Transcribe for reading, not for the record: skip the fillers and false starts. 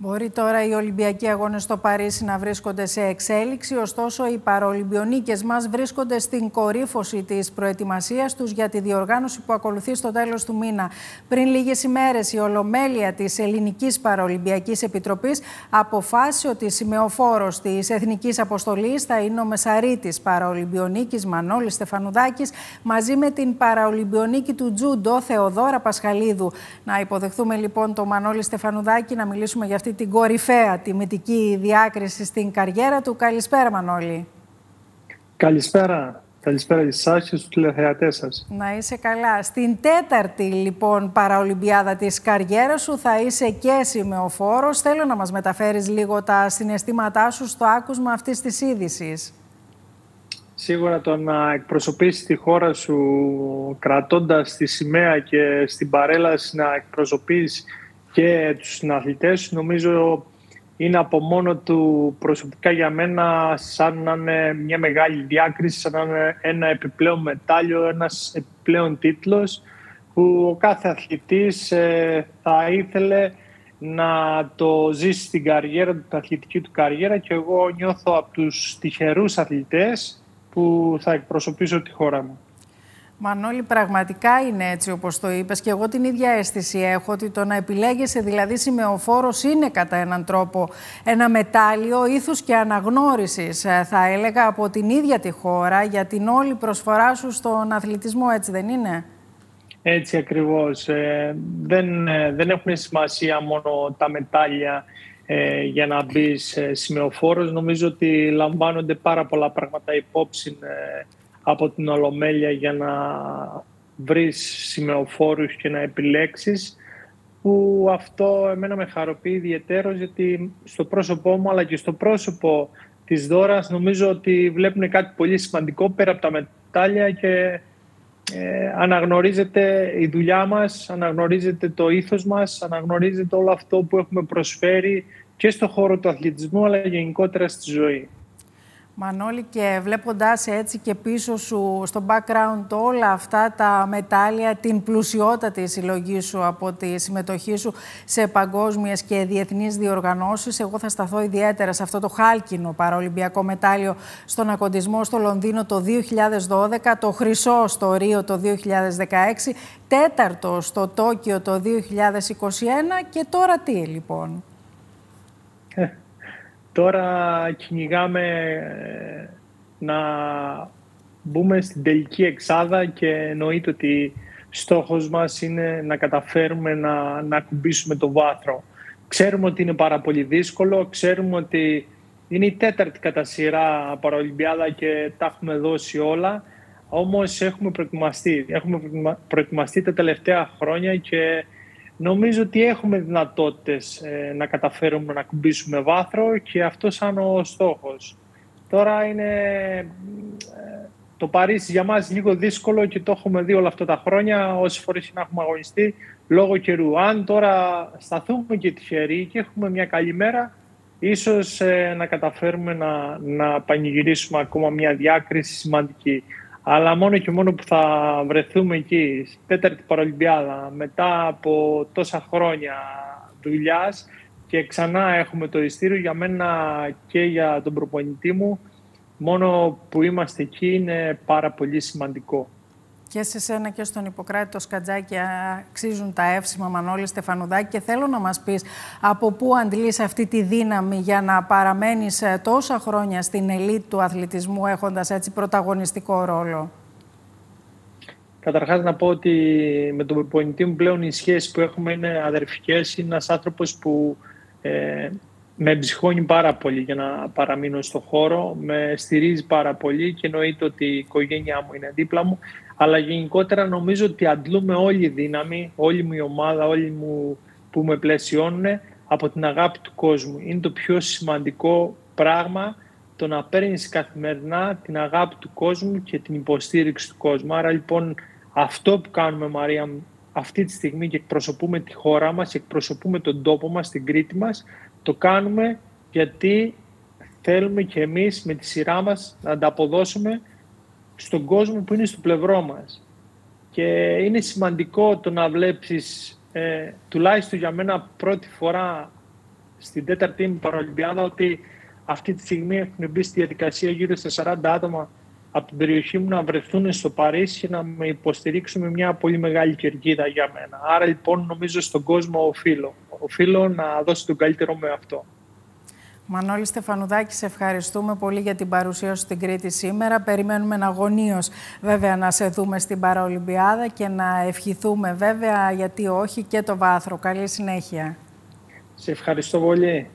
Μπορεί τώρα οι Ολυμπιακοί Αγώνες στο Παρίσι να βρίσκονται σε εξέλιξη, ωστόσο οι παραολυμπιονίκες μας βρίσκονται στην κορύφωση της προετοιμασίας τους για τη διοργάνωση που ακολουθεί στο τέλος του μήνα. Πριν λίγες ημέρες η Ολομέλεια της Ελληνικής Παραολυμπιακής Επιτροπής αποφάσισε ότι σημεοφόρος της Εθνικής Αποστολής θα είναι ο μεσαρίτης παραολυμπιονίκης Μανώλης Στεφανουδάκης μαζί με την παραολυμπιονίκη του Τζούντο Θεοδόρα Πασχαλίδου. Να υποδεχθούμε λοιπόν τον Μανώλη Στεφανουδάκη να μιλήσουμε για αυτή την κορυφαία τιμητική διάκριση στην καριέρα του. Καλησπέρα Μανώλη. Καλησπέρα. Καλησπέρα εσάς και στους τηλεθεατές σας. Να είσαι καλά. Στην τέταρτη λοιπόν παραολυμπιάδα της καριέρας σου θα είσαι και σημεοφόρος. Θέλω να μας μεταφέρεις λίγο τα συναισθήματά σου στο άκουσμα αυτής της είδησης. Σίγουρα το να εκπροσωπήσεις τη χώρα σου κρατώντας τη σημαία και στην παρέλαση να εκπροσωπείς και τους συναθλητές σου, νομίζω είναι από μόνο του προσωπικά για μένα σαν να είναι μια μεγάλη διάκριση, σαν να είναι ένα επιπλέον μετάλλιο, ένας επιπλέον τίτλος που ο κάθε αθλητής θα ήθελε να το ζήσει στην καριέρα του, την αθλητική του καριέρα, και εγώ νιώθω από τους τυχερούς αθλητές που θα εκπροσωπήσω τη χώρα μου. Μανώλη, πραγματικά είναι έτσι όπως το είπες και εγώ την ίδια αίσθηση έχω, ότι το να επιλέγεσαι δηλαδή σημεοφόρος είναι κατά έναν τρόπο ένα μετάλλιο ήθους και αναγνώρισης, θα έλεγα, από την ίδια τη χώρα για την όλη προσφορά σου στον αθλητισμό, έτσι δεν είναι? Έτσι ακριβώς. Δεν έχουν σημασία μόνο τα μετάλλια για να μπεις σημεοφόρος. Νομίζω ότι λαμβάνονται πάρα πολλά πράγματα υπόψη από την Ολομέλεια για να βρεις σημεοφόρους και να επιλέξεις, που αυτό εμένα με χαροποιεί ιδιαιτέρως, γιατί στο πρόσωπό μου αλλά και στο πρόσωπο της Δώρας νομίζω ότι βλέπουν κάτι πολύ σημαντικό πέρα από τα μετάλλια και αναγνωρίζεται η δουλειά μας, αναγνωρίζεται το ήθος μας, αναγνωρίζεται όλο αυτό που έχουμε προσφέρει και στον χώρο του αθλητισμού αλλά γενικότερα στη ζωή. Μανώλη, και βλέποντάς έτσι και πίσω σου στο background όλα αυτά τα μετάλλια, την πλουσιότητα της συλλογής σου από τη συμμετοχή σου σε παγκόσμιες και διεθνείς διοργανώσεις, εγώ θα σταθώ ιδιαίτερα σε αυτό το χάλκινο παραολυμπιακό μετάλλιο στον ακοντισμό στο Λονδίνο το 2012, το χρυσό στο Ρίο το 2016, τέταρτο στο Τόκιο το 2021 και τώρα τι λοιπόν? Τώρα κυνηγάμε να μπούμε στην τελική εξάδα και εννοείται ότι στόχος μας είναι να καταφέρουμε να κουμπίσουμε το βάθρο. Ξέρουμε ότι είναι πάρα πολύ δύσκολο, ξέρουμε ότι είναι η τέταρτη κατά σειρά παραολυμπιάδα και τα έχουμε δώσει όλα, όμως έχουμε προετοιμαστεί. Έχουμε προετοιμαστεί τα τελευταία χρόνια και νομίζω ότι έχουμε δυνατότητες να καταφέρουμε να κουμπίσουμε βάθρο και αυτό σαν ο στόχος. Τώρα είναι το Παρίσι για μας λίγο δύσκολο και το έχουμε δει όλα αυτά τα χρόνια, όσες φορές να έχουμε αγωνιστεί, λόγω καιρού. Αν τώρα σταθούμε και τυχεροί και έχουμε μια καλή μέρα, ίσως να καταφέρουμε να πανηγυρίσουμε ακόμα μια διάκριση σημαντική. Αλλά μόνο και μόνο που θα βρεθούμε εκεί, στην τέταρτη παραολυμπιάδα, μετά από τόσα χρόνια δουλειάς και ξανά έχουμε το ειστήριο, για μένα και για τον προπονητή μου, μόνο που είμαστε εκεί είναι πάρα πολύ σημαντικό. Και σε σένα και στον Ιπποκράτη το Σκατζάκι αξίζουν τα εύσημα, Μανώλη Στεφανουδάκη, και θέλω να μας πεις από πού αντλείς αυτή τη δύναμη για να παραμένεις τόσα χρόνια στην ελίτ του αθλητισμού έχοντας έτσι πρωταγωνιστικό ρόλο. Καταρχάς να πω ότι με τον προπονητή μου πλέον οι σχέσεις που έχουμε είναι αδερφικές. Είναι ένας άνθρωπος που με ψυχώνει πάρα πολύ για να παραμείνω στο χώρο, με στηρίζει πάρα πολύ και εννοείται ότι η οικογένειά μου είναι δίπλα μου. Αλλά γενικότερα νομίζω ότι αντλούμε όλη η δύναμη, όλη μου η ομάδα, όλοι μου που με πλαισιώνουν από την αγάπη του κόσμου. Είναι το πιο σημαντικό πράγμα, το να παίρνεις καθημερινά την αγάπη του κόσμου και την υποστήριξη του κόσμου. Άρα λοιπόν αυτό που κάνουμε, Μαρία μου, αυτή τη στιγμή και εκπροσωπούμε τη χώρα μας, εκπροσωπούμε τον τόπο μας, την Κρήτη μας, το κάνουμε γιατί θέλουμε και εμείς με τη σειρά μας να ανταποδώσουμε στον κόσμο που είναι στο πλευρό μας. Και είναι σημαντικό το να βλέπεις τουλάχιστον για μένα πρώτη φορά στην τέταρτη μου παραολυμπιάδα ότι αυτή τη στιγμή έχουν μπει στη διαδικασία γύρω στα 40 άτομα από την περιοχή μου να βρεθούν στο Παρίσι και να με υποστηρίξουν με μια πολύ μεγάλη κερκίδα για μένα. Άρα λοιπόν νομίζω στον κόσμο οφείλω. Οφείλω να δώσω τον καλύτερό με αυτό. Μανώλη Στεφανουδάκη, σε ευχαριστούμε πολύ για την παρουσία σου στην Κρήτη σήμερα. Περιμένουμε αγωνίως βέβαια να σε δούμε στην Παραολυμπιάδα και να ευχηθούμε βέβαια, γιατί όχι, και το βάθρο. Καλή συνέχεια. Σε ευχαριστώ πολύ.